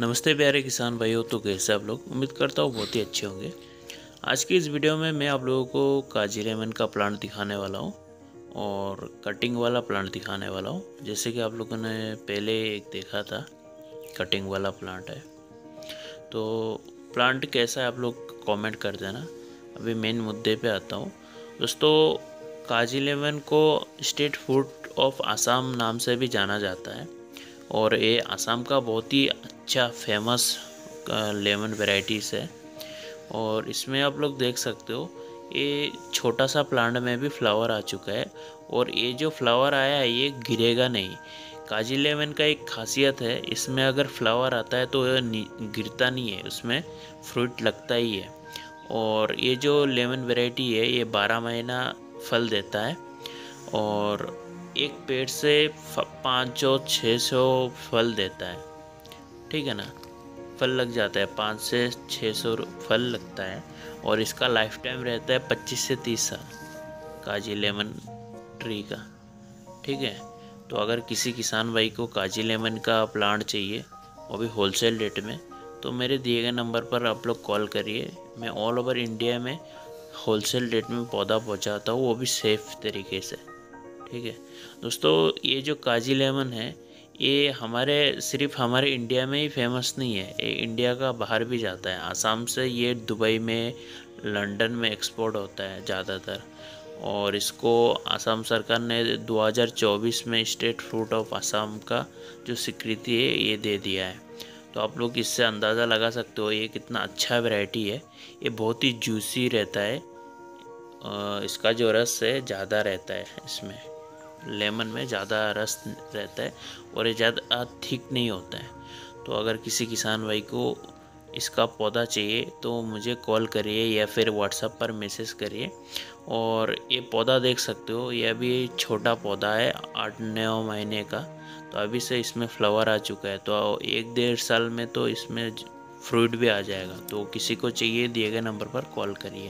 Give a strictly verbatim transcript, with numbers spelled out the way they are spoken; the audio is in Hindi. नमस्ते प्यारे किसान भाइयों, तो कैसे आप लोग? उम्मीद करता हूँ बहुत ही अच्छे होंगे। आज की इस वीडियो में मैं आप लोगों को काजी लेमन का प्लांट दिखाने वाला हूँ और कटिंग वाला प्लांट दिखाने वाला हूँ। जैसे कि आप लोगों ने पहले एक देखा था, कटिंग वाला प्लांट है। तो प्लांट कैसा है आप लोग कमेंट कर देना। अभी मेन मुद्दे पे आता हूँ दोस्तों। काजी लेमन को स्टेट फूड ऑफ आसाम नाम से भी जाना जाता है और ये आसाम का बहुत ही अच्छा फेमस लेमन वेराइटीज़ है। और इसमें आप लोग देख सकते हो ये छोटा सा प्लांट में भी फ्लावर आ चुका है और ये जो फ्लावर आया है ये गिरेगा नहीं। काजी लेमन का एक खासियत है, इसमें अगर फ्लावर आता है तो ये गिरता नहीं है, उसमें फ्रूट लगता ही है। और ये जो लेमन वेराइटी है ये बारह महीना फल देता है और एक पेड़ से पाँच सौ छः सौ फल देता है, ठीक है ना। फल लग जाता है, पाँच से छः सौ फल लगता है और इसका लाइफ टाइम रहता है पच्चीस से तीस साल काजी लेमन ट्री का, ठीक है। तो अगर किसी किसान भाई को काजी लेमन का प्लांट चाहिए वो भी होलसेल रेट में, तो मेरे दिए गए नंबर पर आप लोग कॉल करिए। मैं ऑल ओवर इंडिया में होलसेल रेट में पौधा पहुँचाता हूँ, वो भी सेफ तरीके से, ठीक है दोस्तों। ये जो काजी लेमन है ये हमारे सिर्फ हमारे इंडिया में ही फेमस नहीं है, ये इंडिया का बाहर भी जाता है। आसाम से ये दुबई में, लंदन में एक्सपोर्ट होता है ज़्यादातर। और इसको आसाम सरकार ने दो हज़ार चौबीस में स्टेट फ्रूट ऑफ आसाम का जो स्वीकृति है ये दे दिया है। तो आप लोग इससे अंदाज़ा लगा सकते हो ये कितना अच्छा वैरायटी है। ये बहुत ही जूसी रहता है, इसका जो रस है ज़्यादा रहता है, इसमें लेमन में ज़्यादा रस रहता है और ये ज़्यादा थिक नहीं होता है। तो अगर किसी किसान भाई को इसका पौधा चाहिए तो मुझे कॉल करिए या फिर व्हाट्सएप पर मैसेज करिए। और ये पौधा देख सकते हो, ये अभी छोटा पौधा है, आठ नौ महीने का। तो अभी से इसमें फ्लावर आ चुका है, तो एक डेढ़ साल में तो इसमें फ्रूट भी आ जाएगा। तो किसी को चाहिए दिए गए नंबर पर कॉल करिए।